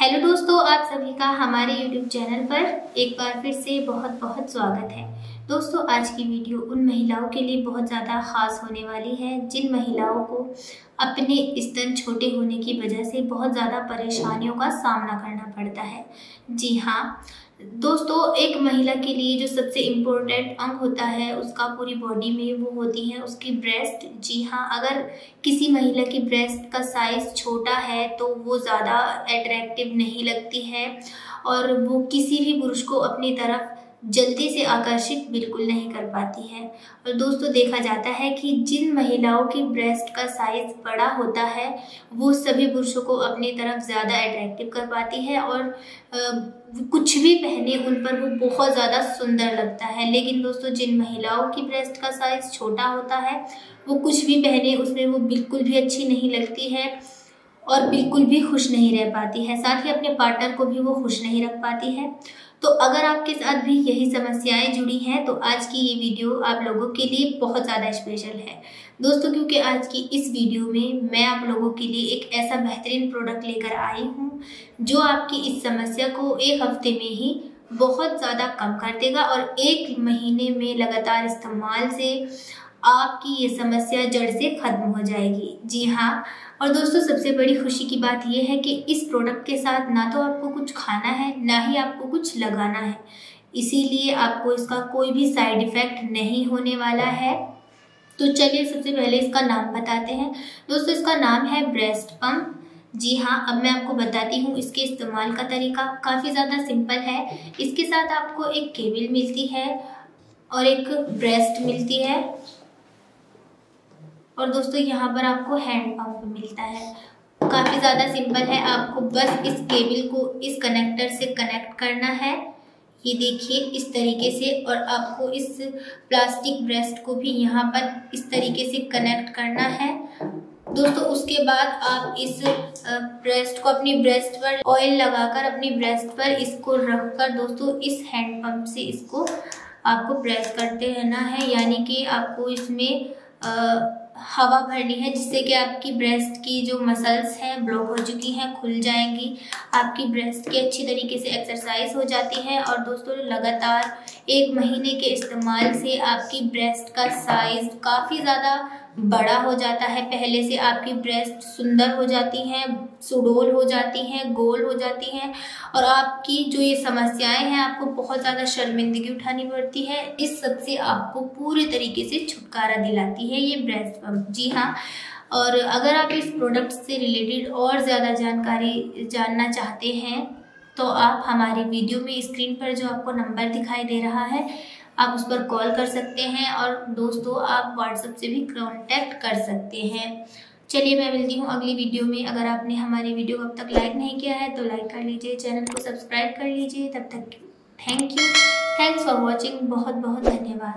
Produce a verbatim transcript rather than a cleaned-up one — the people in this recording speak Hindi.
हेलो दोस्तों, आप सभी का हमारे यूट्यूब चैनल पर एक बार फिर से बहुत बहुत स्वागत है। दोस्तों, आज की वीडियो उन महिलाओं के लिए बहुत ज़्यादा ख़ास होने वाली है जिन महिलाओं को अपने स्तन छोटे होने की वजह से बहुत ज़्यादा परेशानियों का सामना करना पड़ता है। जी हाँ दोस्तों, एक महिला के लिए जो सबसे इम्पोर्टेंट अंग होता है उसका पूरी बॉडी में वो होती है उसकी ब्रेस्ट। जी हाँ, अगर किसी महिला की ब्रेस्ट का साइज़ छोटा है तो वो ज़्यादा अट्रैक्टिव नहीं लगती है और वो किसी भी पुरुष को अपनी तरफ जल्दी से आकर्षित बिल्कुल नहीं कर पाती है। और दोस्तों, देखा जाता है कि जिन महिलाओं की ब्रेस्ट का साइज़ बड़ा होता है वो सभी पुरुषों को अपनी तरफ ज़्यादा अट्रैक्टिव कर पाती है और आ, कुछ भी पहने उन पर वो बहुत ज़्यादा सुंदर लगता है। लेकिन दोस्तों, जिन महिलाओं की ब्रेस्ट का साइज़ छोटा होता है वो कुछ भी पहने उसमें वो बिल्कुल भी अच्छी नहीं लगती है और बिल्कुल भी खुश नहीं रह पाती है, साथ ही अपने पार्टनर को भी वो खुश नहीं रख पाती है। तो अगर आपके साथ भी यही समस्याएं जुड़ी हैं तो आज की ये वीडियो आप लोगों के लिए बहुत ज़्यादा स्पेशल है दोस्तों, क्योंकि आज की इस वीडियो में मैं आप लोगों के लिए एक ऐसा बेहतरीन प्रोडक्ट लेकर आई हूँ जो आपकी इस समस्या को एक हफ्ते में ही बहुत ज़्यादा कम कर देगा और एक महीने में लगातार इस्तेमाल से आपकी ये समस्या जड़ से ख़त्म हो जाएगी। जी हाँ, और दोस्तों सबसे बड़ी खुशी की बात यह है कि इस प्रोडक्ट के साथ ना तो आपको कुछ खाना है ना ही आपको कुछ लगाना है, इसीलिए आपको इसका कोई भी साइड इफ़ेक्ट नहीं होने वाला है। तो चलिए सबसे पहले इसका नाम बताते हैं। दोस्तों, इसका नाम है ब्रेस्ट पम्प। जी हाँ, अब मैं आपको बताती हूँ इसके इस्तेमाल का तरीका। काफ़ी ज़्यादा सिंपल है। इसके साथ आपको एक केबल मिलती है और एक ब्रेस्ट मिलती है और दोस्तों यहाँ पर आपको हैंड पंप मिलता है। काफ़ी ज़्यादा सिंपल है, आपको बस इस केबल को इस कनेक्टर से कनेक्ट करना है। ये देखिए इस तरीके से, और आपको इस प्लास्टिक ब्रेस्ट को भी यहाँ पर इस तरीके से कनेक्ट करना है। दोस्तों, उसके बाद आप इस ब्रेस्ट को अपनी ब्रेस्ट पर ऑयल लगाकर अपनी ब्रेस्ट पर इसको रखकर दोस्तों इस हैंड पंप से इसको आपको प्रेस करते रहना है, यानी कि आपको इसमें आ, हवा भरनी है जिससे कि आपकी ब्रेस्ट की जो मसल्स हैं ब्लॉक हो चुकी हैं खुल जाएंगी, आपकी ब्रेस्ट की अच्छी तरीके से एक्सरसाइज हो जाती है। और दोस्तों, लगातार एक महीने के इस्तेमाल से आपकी ब्रेस्ट का साइज़ काफ़ी ज़्यादा बड़ा हो जाता है। पहले से आपकी ब्रेस्ट सुंदर हो जाती हैं, सुडोल हो जाती हैं, गोल हो जाती हैं और आपकी जो ये समस्याएं हैं आपको बहुत ज़्यादा शर्मिंदगी उठानी पड़ती है। इस सब से आपको पूरे तरीके से छुटकारा दिलाती है ये ब्रेस्ट पम्प। जी हाँ, और अगर आप इस प्रोडक्ट से रिलेटेड और ज़्यादा जानकारी जानना चाहते हैं तो आप हमारे वीडियो में स्क्रीन पर जो आपको नंबर दिखाई दे रहा है आप उस पर कॉल कर सकते हैं और दोस्तों आप व्हाट्सएप से भी कॉन्टैक्ट कर सकते हैं। चलिए मैं मिलती हूँ अगली वीडियो में। अगर आपने हमारे वीडियो को अब तक लाइक नहीं किया है तो लाइक कर लीजिए, चैनल को सब्सक्राइब कर लीजिए। तब तक thank you, thanks for watching, बहुत बहुत धन्यवाद।